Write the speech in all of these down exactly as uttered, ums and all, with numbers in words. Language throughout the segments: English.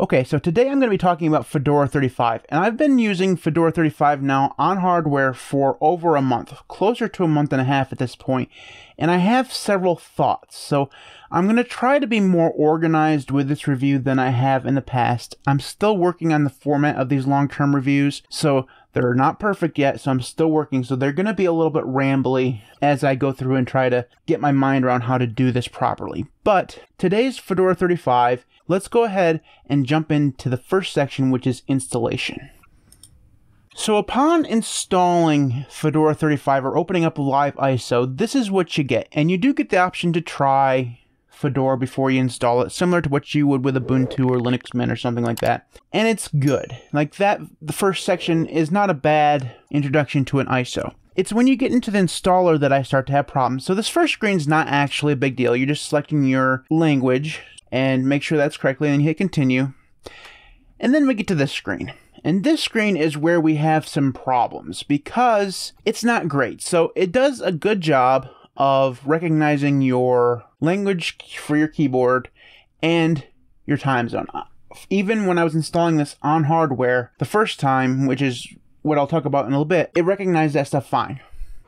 Okay, so today I'm going to be talking about Fedora thirty-five, and I've been using Fedora thirty-five now on hardware for over a month, closer to a month and a half at this point, and I have several thoughts. So I'm going to try to be more organized with this review than I have in the past. I'm still working on the format of these long-term reviews, so they're not perfect yet, so I'm still working, so they're going to be a little bit rambly as I go through and try to get my mind around how to do this properly. But today's Fedora thirty-five, let's go ahead and jump into the first section, which is installation. So upon installing Fedora thirty-five or opening up LiveISO, this is what you get. And you do get the option to try Fedora before you install it, similar to what you would with Ubuntu or Linux Mint or something like that. And it's good. Like that, the first section is not a bad introduction to an I S O. It's when you get into the installer that I start to have problems. So this first screen is not actually a big deal. You're just selecting your language and make sure that's correctly, and then you hit continue. And then we get to this screen. And this screen is where we have some problems because it's not great. So it does a good job of recognizing your language for your keyboard and your time zone. Even when I was installing this on hardware the first time, which is what I'll talk about in a little bit, it recognized that stuff fine.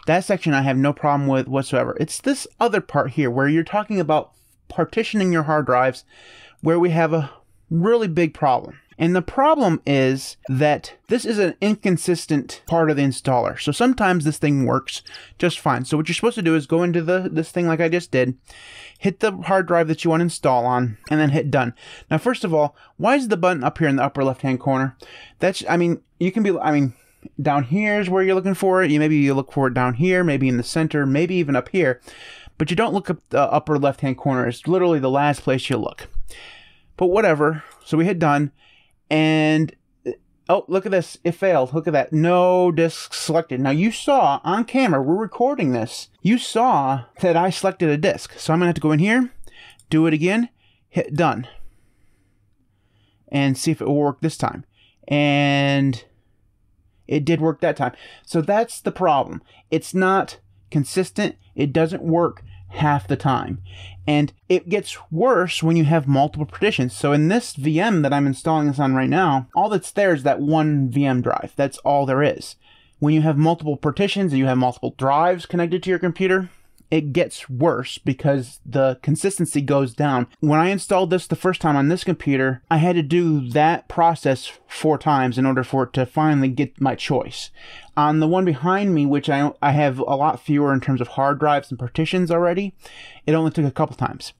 That section I have no problem with whatsoever. It's this other part here where you're talking about partitioning your hard drives where we have a really big problem. And the problem is that this is an inconsistent part of the installer. So sometimes this thing works just fine. So what you're supposed to do is go into the this thing like I just did, hit the hard drive that you want to install on, and then hit done. Now, first of all, why is the button up here in the upper left-hand corner? That's, I mean, you can be, I mean, down here is where you're looking for it. You, maybe you look for it down here, maybe in the center, maybe even up here. But you don't look up the upper left-hand corner. It's literally the last place you look. But whatever. So we hit done. And, oh, look at this. It failed. Look at that. No disk selected. Now, you saw on camera, we're recording this. You saw that I selected a disk. So I'm going to have to go in here, do it again, hit done. And see if it will work this time. And it did work that time. So that's the problem. It's not consistent. It doesn't work half the time, and it gets worse when you have multiple partitions. So in this V M that I'm installing this on right now, all that's there is that one V M drive. That's all there is. When you have multiple partitions and you have multiple drives connected to your computer, it gets worse because the consistency goes down. When I installed this the first time on this computer, I had to do that process four times in order for it to finally get my choice. On the one behind me, which I, I have a lot fewer in terms of hard drives and partitions already, it only took a couple times.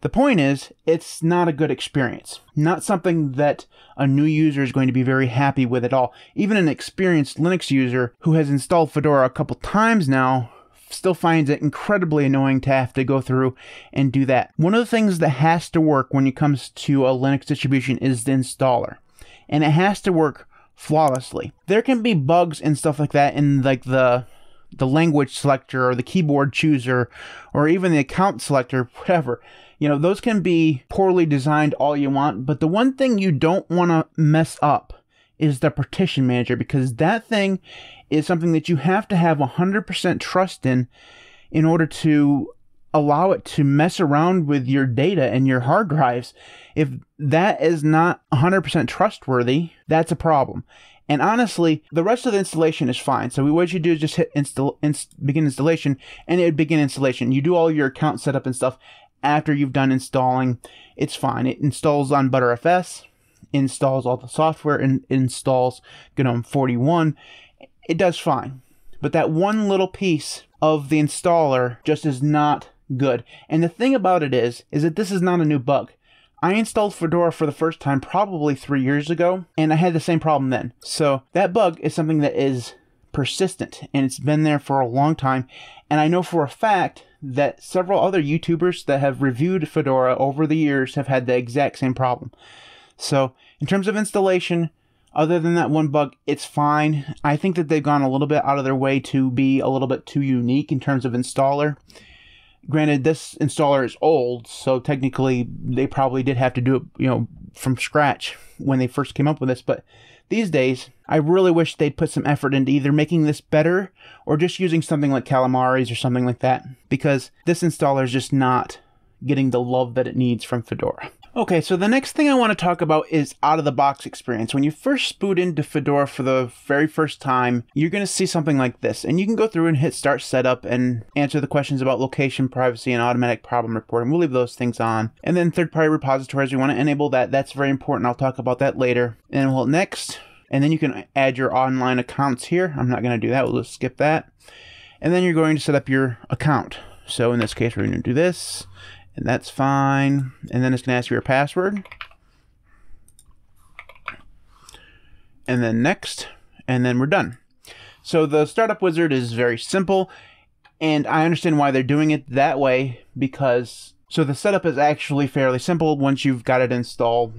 The point is, it's not a good experience. Not something that a new user is going to be very happy with at all. Even an experienced Linux user who has installed Fedora a couple times now still finds it incredibly annoying to have to go through and do that. One of the things that has to work when it comes to a Linux distribution is the installer, and it has to work flawlessly. There can be bugs and stuff like that in like the the language selector or the keyboard chooser or even the account selector, whatever. You know, those can be poorly designed all you want, but the one thing you don't want to mess up is the partition manager, because that thing is something that you have to have one hundred percent trust in in order to allow it to mess around with your data and your hard drives. If that is not one hundred percent trustworthy, that's a problem. And honestly, the rest of the installation is fine. So what you do is just hit install, inst begin installation, and it would begin installation. You do all your account setup and stuff after you've done installing. It's fine. It installs on ButterFS, installs all the software, and installs GNOME forty-one. It does fine, but that one little piece of the installer just is not good. And the thing about it is, is that this is not a new bug. I installed Fedora for the first time probably three years ago, and I had the same problem then. So that bug is something that is persistent, and it's been there for a long time. And I know for a fact that several other YouTubers that have reviewed Fedora over the years have had the exact same problem. So in terms of installation, other than that one bug, it's fine. I think that they've gone a little bit out of their way to be a little bit too unique in terms of installer. Granted, this installer is old, so technically they probably did have to do it, you know, from scratch when they first came up with this. But these days, I really wish they'd put some effort into either making this better or just using something like Calamares or something like that, because this installer is just not getting the love that it needs from Fedora. Okay, so the next thing I want to talk about is out-of-the-box experience. When you first boot into Fedora for the very first time, you're going to see something like this. And you can go through and hit Start Setup and answer the questions about location, privacy, and automatic problem reporting. We'll leave those things on. And then third-party repositories, we want to enable that. That's very important. I'll talk about that later. And we'll hit Next. And then you can add your online accounts here. I'm not going to do that. We'll just skip that. And then you're going to set up your account. So in this case, we're going to do this. And that's fine. And then it's going to ask you your password. And then next. And then we're done. So the startup wizard is very simple. And I understand why they're doing it that way. Because so the setup is actually fairly simple once you've got it installed.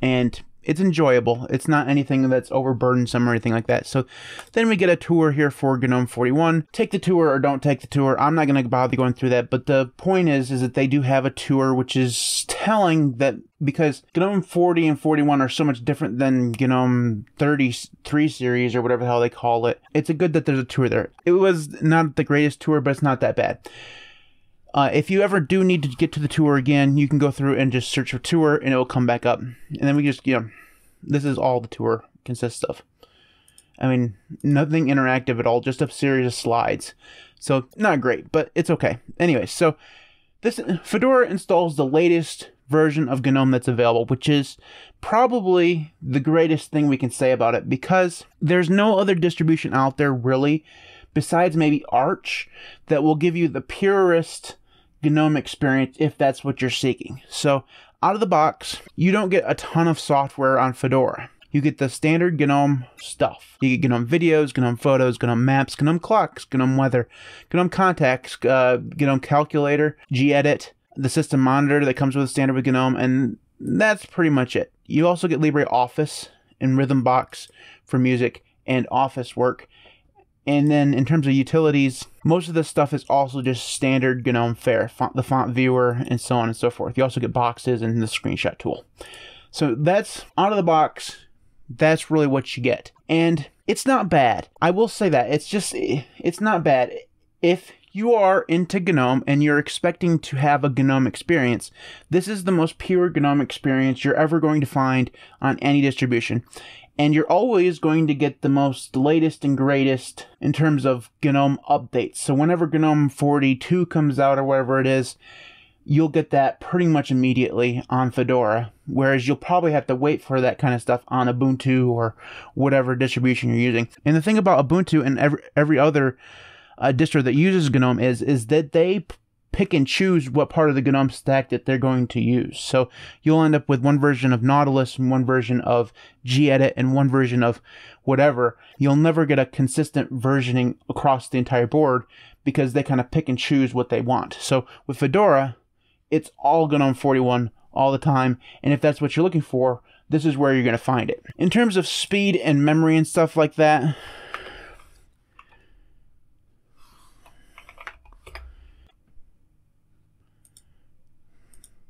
And it's enjoyable. It's not anything that's overburdensome or anything like that. So then we get a tour here for GNOME forty-one. Take the tour or don't take the tour. I'm not going to bother going through that. But the point is, is that they do have a tour, which is telling that because GNOME forty and forty-one are so much different than GNOME thirty-three series or whatever the hell they call it. It's good that there's a tour there. It was not the greatest tour, but it's not that bad. Uh, if you ever do need to get to the tour again, you can go through and just search for tour and it'll come back up. And then we just, you know, this is all the tour consists of. I mean, nothing interactive at all, just a series of slides. So not great, but it's okay. Anyway, so this Fedora installs the latest version of GNOME that's available, which is probably the greatest thing we can say about it because there's no other distribution out there really, besides maybe Arch, that will give you the purest GNOME experience if that's what you're seeking. So out of the box, you don't get a ton of software on Fedora. You get the standard GNOME stuff. You get GNOME videos, GNOME photos, GNOME maps, GNOME clocks, GNOME weather, GNOME contacts, uh, GNOME calculator, Gedit, the system monitor that comes with standard with GNOME, and that's pretty much it. You also get LibreOffice and Rhythmbox for music and office work. And then in terms of utilities, most of this stuff is also just standard GNOME fare, font, the font viewer, and so on and so forth. You also get boxes and the screenshot tool. So that's out of the box. That's really what you get. And it's not bad. I will say that. It's just, it's not bad. If you are into GNOME and you're expecting to have a GNOME experience, this is the most pure GNOME experience you're ever going to find on any distribution. And you're always going to get the most latest and greatest in terms of GNOME updates. So whenever GNOME forty-two comes out or whatever it is, you'll get that pretty much immediately on Fedora. Whereas you'll probably have to wait for that kind of stuff on Ubuntu or whatever distribution you're using. And the thing about Ubuntu and every, every other uh, distro that uses GNOME is, is that they pick and choose what part of the GNOME stack that they're going to use. So you'll end up with one version of Nautilus and one version of Gedit and one version of whatever. You'll never get a consistent versioning across the entire board because they kind of pick and choose what they want. So with Fedora, it's all GNOME forty-one all the time. And if that's what you're looking for, this is where you're going to find it. In terms of speed and memory and stuff like that,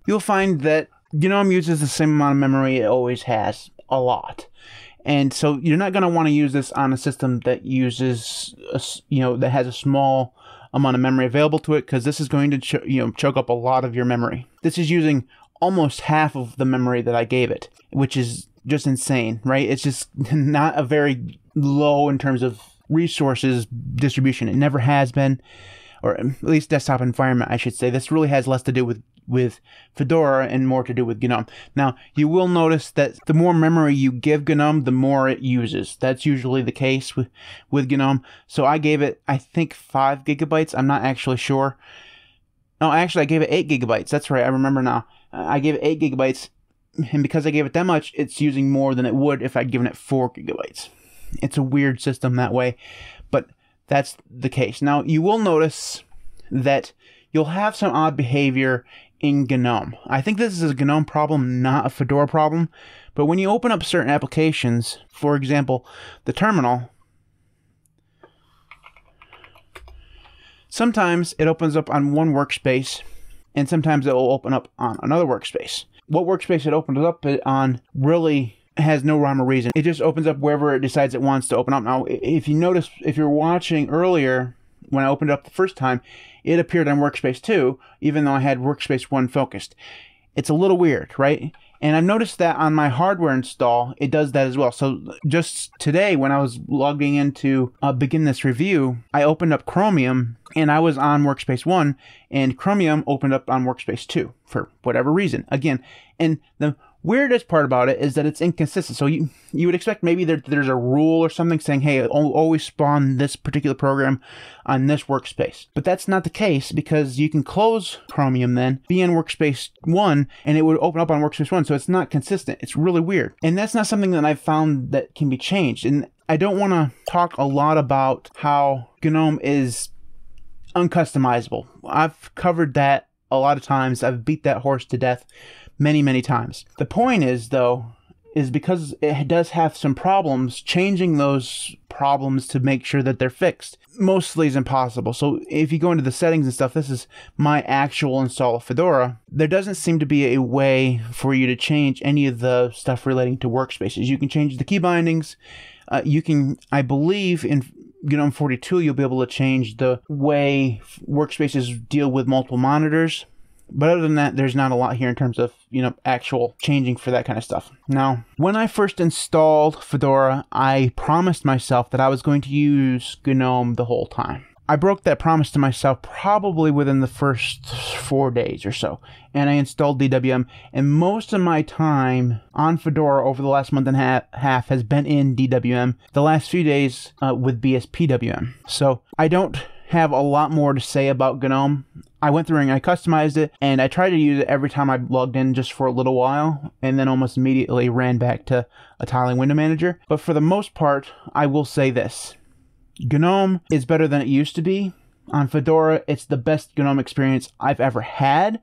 you'll find that GNOME uses the same amount of memory it always has, a lot. And so you're not going to want to use this on a system that uses, a, you know, that has a small amount of memory available to it, because this is going to, ch you know, choke up a lot of your memory. This is using almost half of the memory that I gave it, which is just insane, right? It's just not a very low in terms of resources distribution. It never has been, or at least desktop environment, I should say. This really has less to do with with Fedora and more to do with GNOME. Now, you will notice that the more memory you give GNOME, the more it uses. That's usually the case with, with GNOME. So I gave it, I think, five gigabytes. I'm not actually sure. No, actually, I gave it eight gigabytes. That's right. I remember now. I gave it eight gigabytes. And because I gave it that much, it's using more than it would if I'd given it four gigabytes. It's a weird system that way, but that's the case. Now, you will notice that you'll have some odd behavior in GNOME. I think this is a GNOME problem, not a Fedora problem, but when you open up certain applications, for example, the terminal, sometimes it opens up on one workspace and sometimes it will open up on another workspace. What workspace it opens up on really has no rhyme or reason. It just opens up wherever it decides it wants to open up. Now, if you notice, if you're watching earlier, when I opened it up the first time, it appeared on Workspace two, even though I had Workspace one focused. It's a little weird, right? And I've noticed that on my hardware install, it does that as well. So just today, when I was logging in to uh, begin this review, I opened up Chromium and I was on Workspace one, and Chromium opened up on Workspace two for whatever reason. Again, and the weirdest part about it is that it's inconsistent. So you, you would expect maybe there, there's a rule or something saying, hey, always spawn this particular program on this workspace. But that's not the case, because you can close Chromium then, be in Workspace one, and it would open up on Workspace one. So it's not consistent. It's really weird. And that's not something that I've found that can be changed. And I don't want to talk a lot about how GNOME is uncustomizable. I've covered that a lot of times. I've beat that horse to death many, many times. The point is, though, is because it does have some problems, changing those problems to make sure that they're fixed mostly is impossible. So if you go into the settings and stuff, this is my actual install of Fedora. There doesn't seem to be a way for you to change any of the stuff relating to workspaces. You can change the key bindings. Uh, you can, I believe, in GNOME forty-two, you'll be able to change the way workspaces deal with multiple monitors. But other than that, there's not a lot here in terms of, you know, actual changing for that kind of stuff. Now, when I first installed Fedora, I promised myself that I was going to use GNOME the whole time. I broke that promise to myself probably within the first four days or so. And I installed D W M, and most of my time on Fedora over the last month and a half has been in D W M. The last few days uh, with B S P W M. So I don't have a lot more to say about GNOME. I went through and I customized it, and I tried to use it every time I logged in just for a little while, and then almost immediately ran back to a tiling window manager. But for the most part, I will say this. GNOME is better than it used to be. On Fedora, it's the best GNOME experience I've ever had,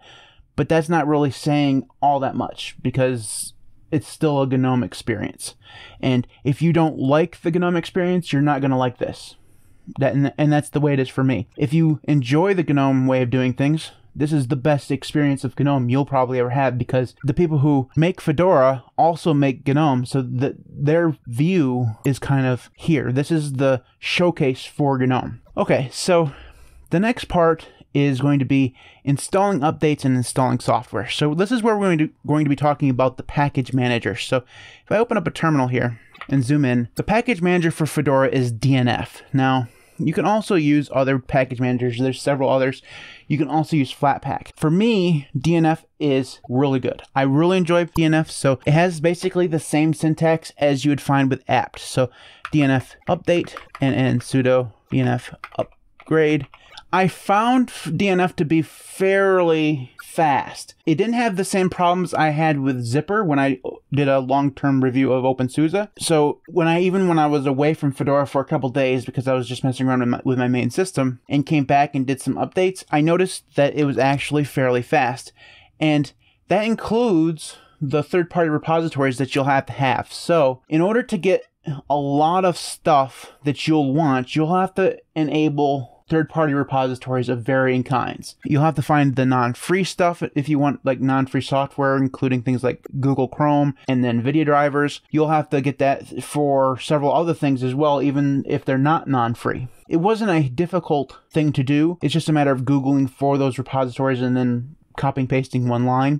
but that's not really saying all that much, because it's still a GNOME experience. And if you don't like the GNOME experience, you're not going to like this. That, and, and that's the way it is for me. If you enjoy the GNOME way of doing things, this is the best experience of GNOME you'll probably ever have, because the people who make Fedora also make GNOME, so that their view is kind of here. This is the showcase for GNOME. Okay, so the next part is going to be installing updates and installing software. So this is where we're going to, going to be talking about the package manager. So if I open up a terminal here and zoom in, the package manager for Fedora is D N F. Now, you can also use other package managers. There's several others. You can also use Flatpak. For me, D N F is really good. I really enjoy D N F. So it has basically the same syntax as you would find with apt. So D N F update and, and sudo D N F upgrade. I found D N F to be fairly fast. It didn't have the same problems I had with Zipper when I did a long-term review of OpenSUSE. So when I, even when I was away from Fedora for a couple days because I was just messing around with my, with my main system, and came back and did some updates, I noticed that it was actually fairly fast. And that includes the third-party repositories that you'll have to have. So in order to get a lot of stuff that you'll want, you'll have to enable third-party repositories of varying kinds. You'll have to find the non-free stuff if you want, like non-free software, including things like Google Chrome and then NVIDIA drivers. You'll have to get that for several other things as well, even if they're not non-free. It wasn't a difficult thing to do. It's just a matter of Googling for those repositories and then copying and pasting one line.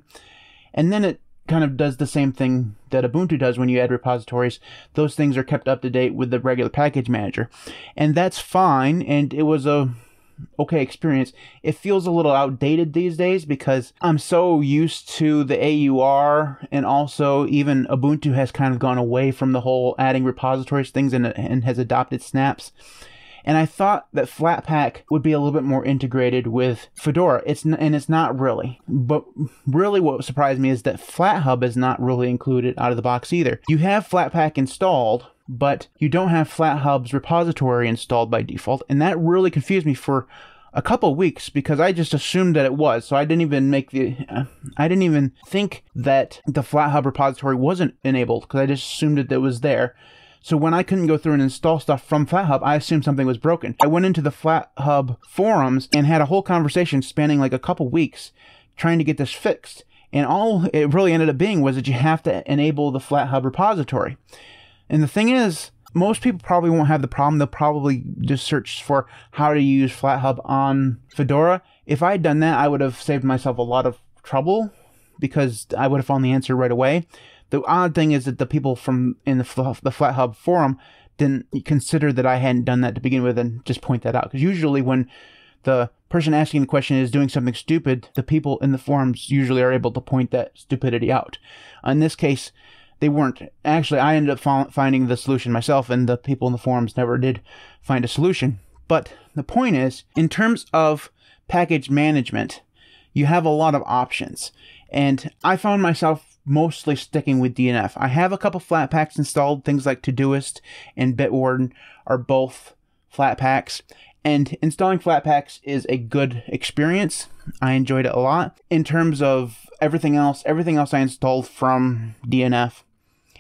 And then it kind of does the same thing that Ubuntu does when you add repositories. Those things are kept up to date with the regular package manager. And that's fine, and it was a okay experience. It feels a little outdated these days because I'm so used to the A U R, and also even Ubuntu has kind of gone away from the whole adding repositories things and, and has adopted snaps. And I thought that Flatpak would be a little bit more integrated with Fedora, it's n and it's not really. But really what surprised me is that Flathub is not really included out of the box either. You have Flatpak installed, but you don't have Flathub's repository installed by default, and that really confused me for a couple weeks because I just assumed that it was, so I didn't even make the, uh, I didn't even think that the Flathub repository wasn't enabled because I just assumed that it was there. So when I couldn't go through and install stuff from Flathub, I assumed something was broken. I went into the Flathub forums and had a whole conversation spanning like a couple weeks trying to get this fixed. And all it really ended up being was that you have to enable the Flathub repository. And the thing is, most people probably won't have the problem. They'll probably just search for how to use Flathub on Fedora. If I had done that, I would have saved myself a lot of trouble. because I would have found the answer right away. The odd thing is that the people from in the, the Flathub forum didn't consider that I hadn't done that to begin with and just point that out. Because usually when the person asking the question is doing something stupid, the people in the forums usually are able to point that stupidity out. In this case, they weren't. Actually, I ended up finding the solution myself, and the people in the forums never did find a solution. But the point is, in terms of package management, you have a lot of options. And I found myself mostly sticking with D N F. I have a couple Flatpaks installed. Things like Todoist and Bitwarden are both Flatpaks. And installing Flatpaks is a good experience. I enjoyed it a lot. In terms of everything else, everything else I installed from D N F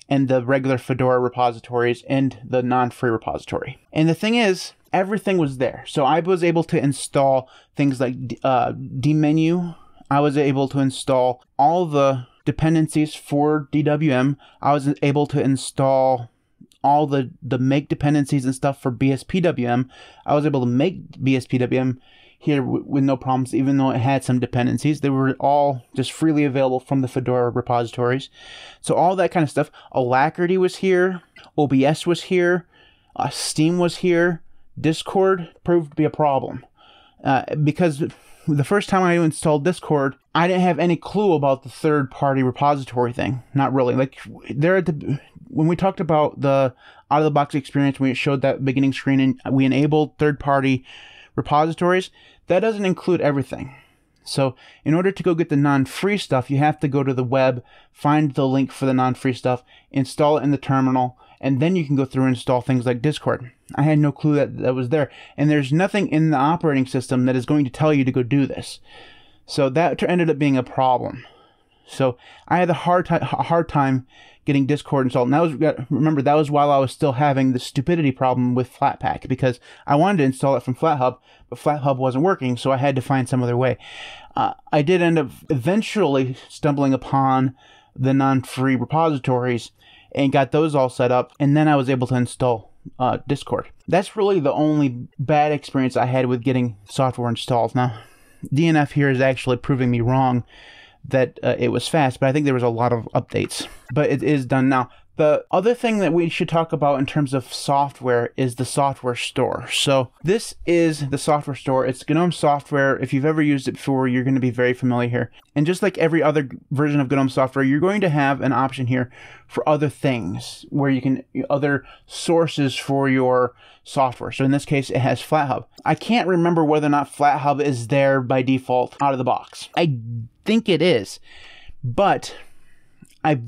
and the regular Fedora repositories and the non-free repository. And the thing is, everything was there. So I was able to install things like uh, dmenu. I was able to install all the dependencies for D W M. I was able to install all the, the make dependencies and stuff for B S P W M. I was able to make B S P W M here with no problems, even though it had some dependencies. They were all just freely available from the Fedora repositories. So all that kind of stuff. Alacrity was here. O B S was here. Uh, Steam was here. Discord proved to be a problem. Uh, because the first time I installed Discord, I didn't have any clue about the third-party repository thing. Not really. Like there, at the, when we talked about the out-of-the-box experience, when it showed that beginning screen and we enabled third-party repositories, that doesn't include everything. So in order to go get the non-free stuff, you have to go to the web, find the link for the non-free stuff, install it in the terminal, and then you can go through and install things like Discord. I had no clue that that was there. And there's nothing in the operating system that is going to tell you to go do this. So that ended up being a problem. So I had a hard, a hard time getting Discord installed. And that was, remember, that was while I was still having the stupidity problem with Flatpak, because I wanted to install it from Flathub, but Flathub wasn't working, so I had to find some other way. Uh, I did end up eventually stumbling upon the non-free repositories, and got those all set up, and then I was able to install uh, Discord. That's really the only bad experience I had with getting software installed. Now, D N F here is actually proving me wrong that uh, it was fast, but I think there was a lot of updates. But it is done now. The other thing that we should talk about in terms of software is the software store. So this is the software store. It's GNOME software. If you've ever used it before, you're going to be very familiar here. And just like every other version of GNOME software, you're going to have an option here for other things, where you can other sources for your software. So in this case, it has Flathub. I can't remember whether or not Flathub is there by default out of the box. I think it is, but I've...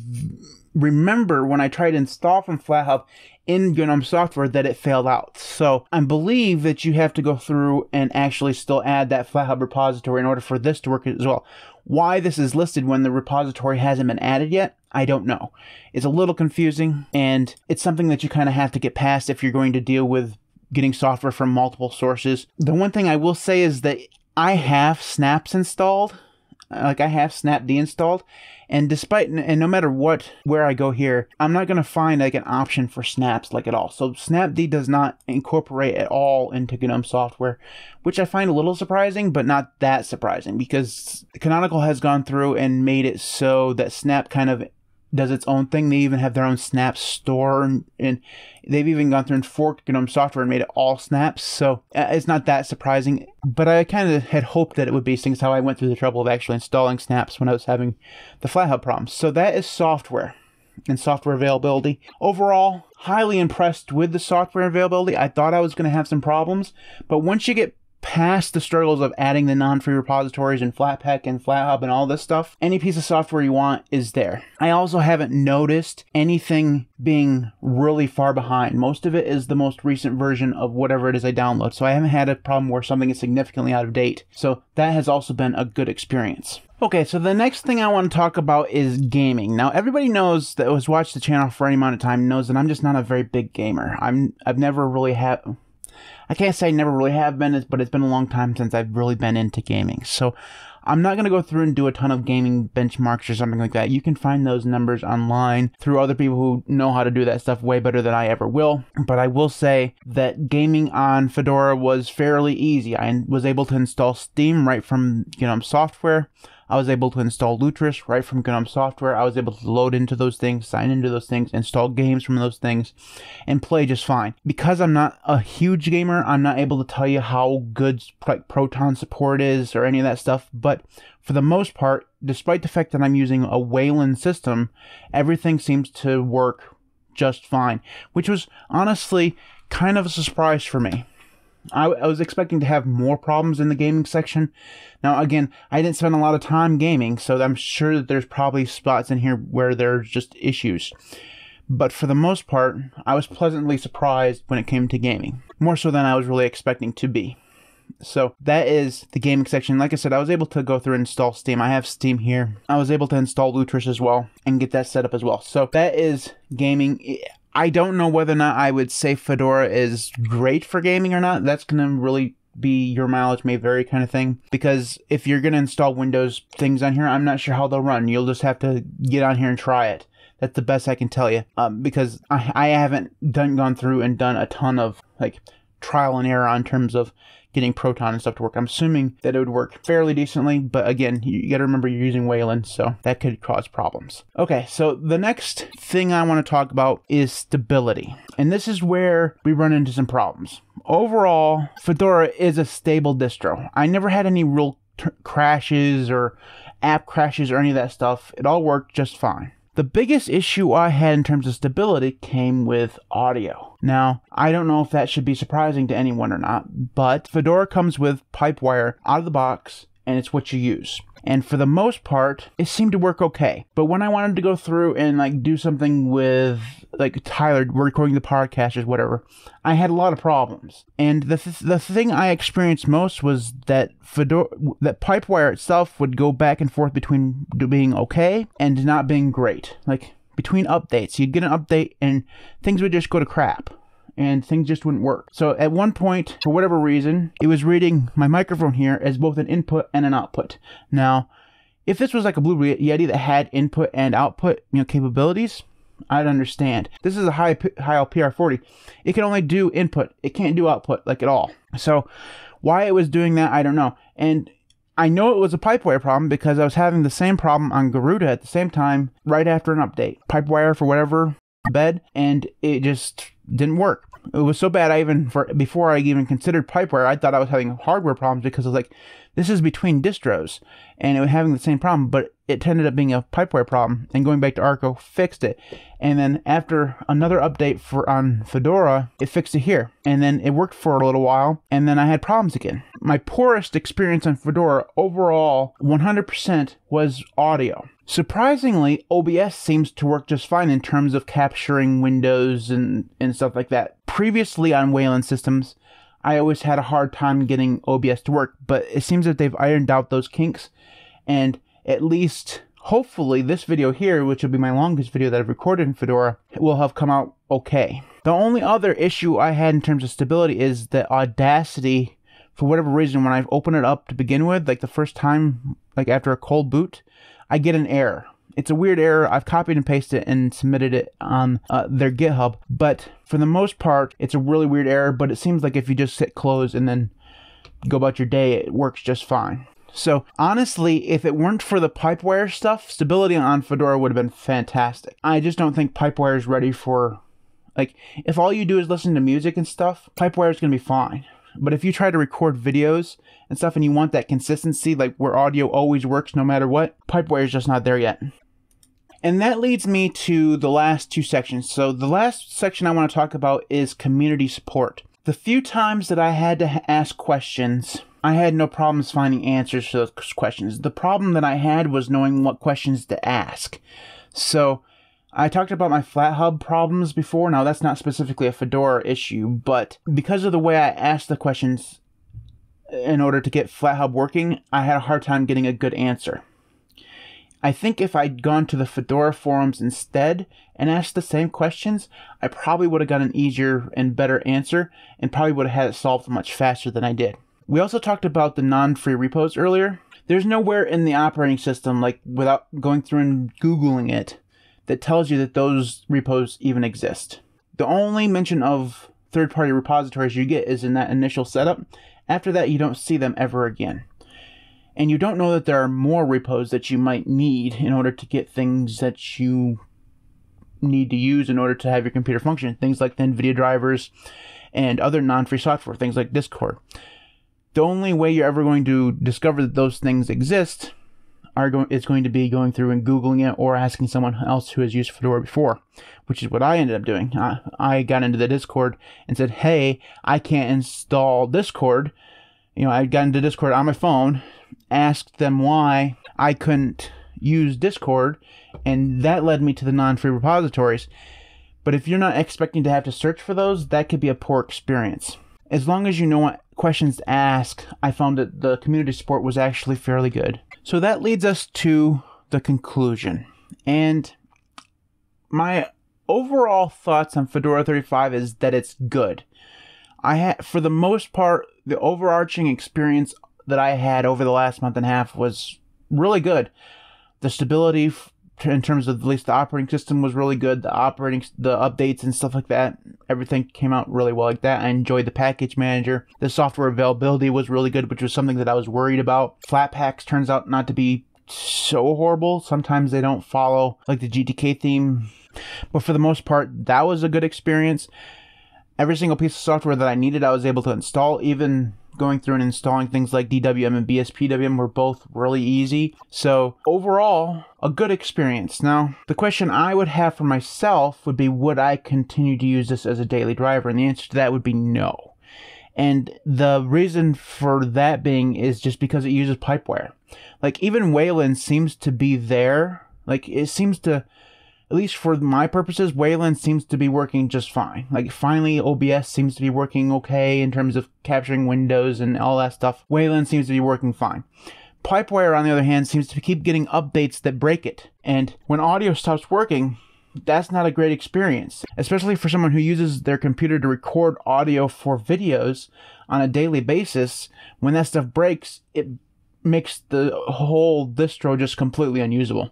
remember when I tried to install from Flathub in GNOME software that it failed out. So I believe that you have to go through and actually still add that Flathub repository in order for this to work as well. Why this is listed when the repository hasn't been added yet, I don't know. It's a little confusing, and it's something that you kind of have to get past if you're going to deal with getting software from multiple sources. The one thing I will say is that I have Snaps installed. Like I have SnapD installed, and despite and no matter what where I go here, I'm not going to find like an option for snaps like at all. So SnapD does not incorporate at all into GNOME software, which I find a little surprising, but not that surprising, because Canonical has gone through and made it so that Snap kind of does its own thing. They even have their own Snap store, and, and they've even gone through and forked GNOME software and made it all Snaps. So uh, it's not that surprising, but I kind of had hoped that it would be, since how I went through the trouble of actually installing Snaps when I was having the Flathub problems. So that is software and software availability. Overall, highly impressed with the software availability. I thought I was going to have some problems, but once you get past the struggles of adding the non-free repositories and Flatpak and Flathub and all this stuff, any piece of software you want is there. I also haven't noticed anything being really far behind. Most of it is the most recent version of whatever it is I download, so I haven't had a problem where something is significantly out of date. So that has also been a good experience. Okay, so the next thing I want to talk about is gaming. Now, everybody knows that has watched the channel for any amount of time knows that I'm just not a very big gamer. I'm I've never really had... I can't say I never really have been, but it's been a long time since I've really been into gaming. So I'm not going to go through and do a ton of gaming benchmarks or something like that. You can find those numbers online through other people who know how to do that stuff way better than I ever will. But I will say that gaming on Fedora was fairly easy. I was able to install Steam right from, you know, software. I was able to install Lutris right from GNOME software. I was able to load into those things, sign into those things, install games from those things, and play just fine. Because I'm not a huge gamer, I'm not able to tell you how good like Proton support is or any of that stuff, but for the most part, despite the fact that I'm using a Wayland system, everything seems to work just fine, which was honestly kind of a surprise for me. I, I was expecting to have more problems in the gaming section. Now, again, I didn't spend a lot of time gaming, so I'm sure that there's probably spots in here where there's just issues. But for the most part, I was pleasantly surprised when it came to gaming, more so than I was really expecting to be. So that is the gaming section. Like I said, I was able to go through and install Steam. I have Steam here. I was able to install Lutris as well and get that set up as well. So that is gaming. I don't know whether or not I would say Fedora is great for gaming or not. That's going to really be your mileage may vary kind of thing. Because if you're going to install Windows things on here, I'm not sure how they'll run. You'll just have to get on here and try it. That's the best I can tell you. Um, because I, I haven't done gone through and done a ton of like trial and error in terms of getting Proton and stuff to work. I'm assuming that it would work fairly decently, but again, you gotta remember you're using Wayland, so that could cause problems. Okay, so the next thing I wanna talk about is stability. And this is where we run into some problems. Overall, Fedora is a stable distro. I never had any real crashes or app crashes or any of that stuff. It all worked just fine. The biggest issue I had in terms of stability came with audio. Now, I don't know if that should be surprising to anyone or not, but Fedora comes with PipeWire out of the box, and it's what you use. And for the most part, it seemed to work okay. But when I wanted to go through and like do something with like Tyler, we're recording the podcast or whatever, I had a lot of problems. And the th the thing I experienced most was that Fedora, that PipeWire itself would go back and forth between being okay and not being great. Like between updates, you'd get an update and things would just go to crap. And things just wouldn't work. So at one point, for whatever reason, it was reading my microphone here as both an input and an output. Now, if this was like a Blue Yeti that had input and output, you know, capabilities, I'd understand. This is a high, high P R forty. It can only do input. It can't do output, like, at all. So why it was doing that, I don't know. And I know it was a PipeWire problem because I was having the same problem on Garuda at the same time right after an update. PipeWire for whatever bed, and it just didn't work. It was so bad I even, for before I even considered PipeWire, I thought I was having hardware problems because I was like, this is between distros and it was having the same problem, but it ended up being a PipeWire problem, and going back to Arco fixed it. And then after another update for on Fedora, it fixed it here, and then it worked for a little while, and then I had problems again. My poorest experience on Fedora overall, one hundred percent, was audio. Surprisingly, O B S seems to work just fine in terms of capturing windows and, and stuff like that. Previously on Wayland systems, I always had a hard time getting O B S to work, but it seems that they've ironed out those kinks, and at least, hopefully, this video here, which will be my longest video that I've recorded in Fedora, will have come out okay. The only other issue I had in terms of stability is that Audacity, for whatever reason, when I've opened it up to begin with, like the first time, like after a cold boot, I get an error. It's a weird error. I've copied and pasted it and submitted it on uh, their GitHub, but for the most part, it's a really weird error, but it seems like if you just hit close and then go about your day, it works just fine. So honestly, if it weren't for the PipeWire stuff, stability on Fedora would have been fantastic. I just don't think PipeWire is ready for, like, if all you do is listen to music and stuff, PipeWire is going to be fine. But if you try to record videos and stuff and you want that consistency, like where audio always works no matter what, PipeWire is just not there yet. And that leads me to the last two sections. So the last section I want to talk about is community support. The few times that I had to ask questions, I had no problems finding answers to those questions. The problem that I had was knowing what questions to ask. So I talked about my Flathub problems before. Now, that's not specifically a Fedora issue, but because of the way I asked the questions in order to get Flathub working, I had a hard time getting a good answer. I think if I'd gone to the Fedora forums instead and asked the same questions, I probably would have got an easier and better answer and probably would have had it solved much faster than I did. We also talked about the non-free repos earlier. There's nowhere in the operating system, like without going through and Googling it, that tells you that those repos even exist. The only mention of third-party repositories you get is in that initial setup. After that, you don't see them ever again. and you don't know that there are more repos that you might need in order to get things that you need to use in order to have your computer function. Things like the NVIDIA drivers and other non-free software, things like Discord. The only way you're ever going to discover that those things exist are go is going to be going through and Googling it or asking someone else who has used Fedora before, which is what I ended up doing. I, I got into the Discord and said, hey, I can't install Discord. You know, I got into Discord on my phone, asked them why I couldn't use Discord, and that led me to the non-free repositories. But if you're not expecting to have to search for those, that could be a poor experience. As long as you know what questions to ask, I found that the community support was actually fairly good. So that leads us to the conclusion. And my overall thoughts on Fedora thirty-five is that it's good. I had, for the most part, the overarching experience that I had over the last month and a half was really good. The stability in terms of at least the operating system was really good. The operating, the updates and stuff like that, everything came out really well like that. I enjoyed the package manager. The software availability was really good, which was something that I was worried about. Flatpaks turns out not to be so horrible. Sometimes they don't follow like the G T K theme, but for the most part, that was a good experience. Every single piece of software that I needed, I was able to install. Even going through and installing things like D W M and B S P W M were both really easy. So overall, a good experience. Now, the question I would have for myself would be, would I continue to use this as a daily driver? And the answer to that would be no. And the reason for that being is just because it uses PipeWire. Like, even Wayland seems to be there. Like, it seems to... At least for my purposes, Wayland seems to be working just fine. Like, finally, O B S seems to be working okay in terms of capturing windows and all that stuff. Wayland seems to be working fine. PipeWire, on the other hand, seems to keep getting updates that break it. And when audio stops working, that's not a great experience, especially for someone who uses their computer to record audio for videos on a daily basis. When that stuff breaks, it makes the whole distro just completely unusable.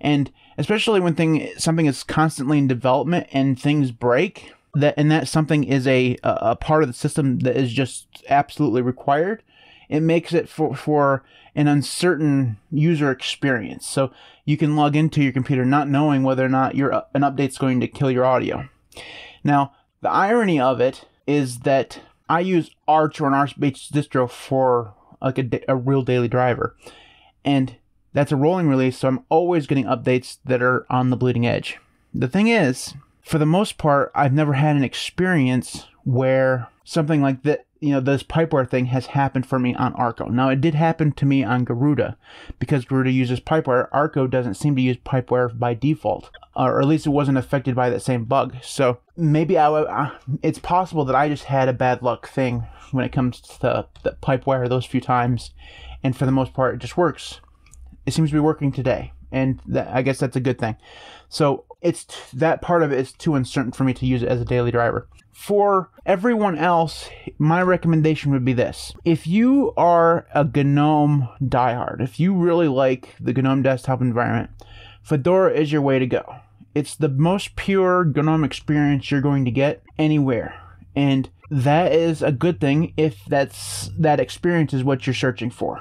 And especially when thing something is constantly in development and things break, that and that something is a a part of the system that is just absolutely required, it makes it for for an uncertain user experience. So you can log into your computer not knowing whether or not your an update's going to kill your audio. Now, the irony of it is that I use Arch or an Arch-based distro for like a, a real daily driver, and that's a rolling release, so I'm always getting updates that are on the bleeding edge. The thing is, for the most part, I've never had an experience where something like that, you know, this PipeWire thing has happened for me on Arco. Now, it did happen to me on Garuda, because Garuda uses PipeWire. Arco doesn't seem to use PipeWire by default, or at least it wasn't affected by that same bug. So maybe I, uh, it's possible that I just had a bad luck thing when it comes to the PipeWire those few times, and for the most part, it just works. It seems to be working today, and that, I guess that's a good thing. So it's t that part of it is too uncertain for me to use it as a daily driver. For everyone else, my recommendation would be this. If you are a GNOME diehard, if you really like the GNOME desktop environment, Fedora is your way to go. It's the most pure GNOME experience you're going to get anywhere, and that is a good thing if that's that experience is what you're searching for.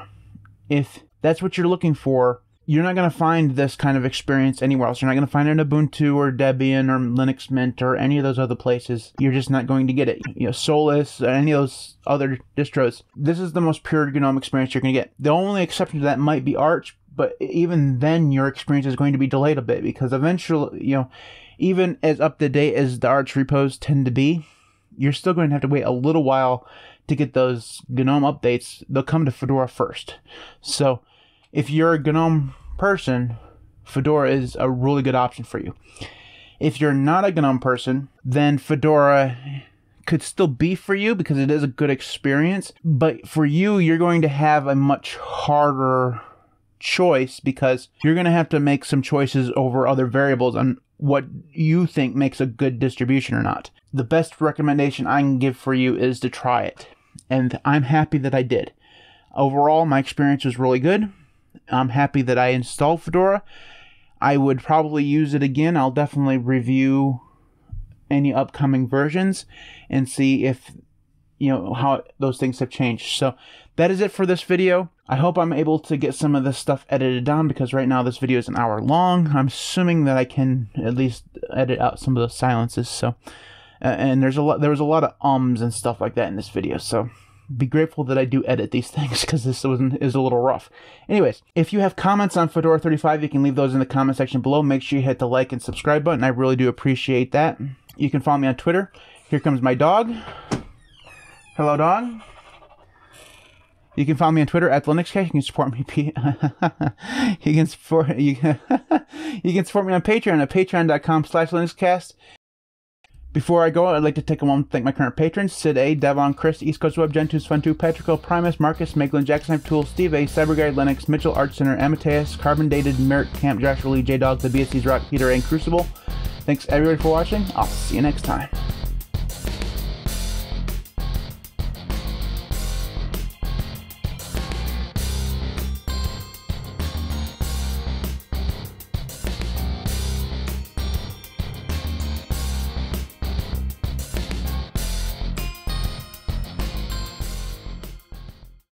If that's what you're looking for, you're not going to find this kind of experience anywhere else. You're not going to find it in Ubuntu or Debian or Linux Mint or any of those other places. You're just not going to get it. You know, Solus or any of those other distros. This is the most pure GNOME experience you're going to get. The only exception to that might be Arch, but even then your experience is going to be delayed a bit, because eventually, you know, even as up to date as the Arch repos tend to be, you're still going to have to wait a little while to get those GNOME updates. They'll come to Fedora first. So if you're a GNOME person, Fedora is a really good option for you. If you're not a GNOME person, then Fedora could still be for you, because it is a good experience. But for you, you're going to have a much harder choice, because you're going to have to make some choices over other variables on what you think makes a good distribution or not. The best recommendation I can give for you is to try it. And I'm happy that I did. Overall, my experience was really good. I'm happy that I installed Fedora. I would probably use it again. I'll definitely review any upcoming versions and see if, you know, how those things have changed. So that is it for this video. I hope I'm able to get some of this stuff edited down, because right now this video is an hour long. I'm assuming that I can at least edit out some of those silences. So, and there's a lot, there was a lot of ums and stuff like that in this video. So be grateful that I do edit these things, because this wasn't, is a little rough. Anyways, if you have comments on Fedora thirty-five, you can leave those in the comment section below. Make sure you hit the like and subscribe button. I really do appreciate that. You can follow me on Twitter. Here comes my dog. Hello, dog. You can follow me on Twitter at LinuxCast. You can support me. you can support you can, you can support me on Patreon at patreon dot com slash LinuxCast. Before I go, I'd like to take a moment to thank my current patrons: Sid A, Devon, Chris, East Coast Web, Gentus, Fun two, Patrick L, Primus, Marcus, Meglin, Jackson, Tool, Steve A, CyberGuy, Linux, Mitchell, Arch Center, Amateus, Carbon Dated, Merrick, Camp, Joshua Lee, J Dog, The B S Cs, Rock, Peter, and Crucible. Thanks everybody for watching. I'll see you next time.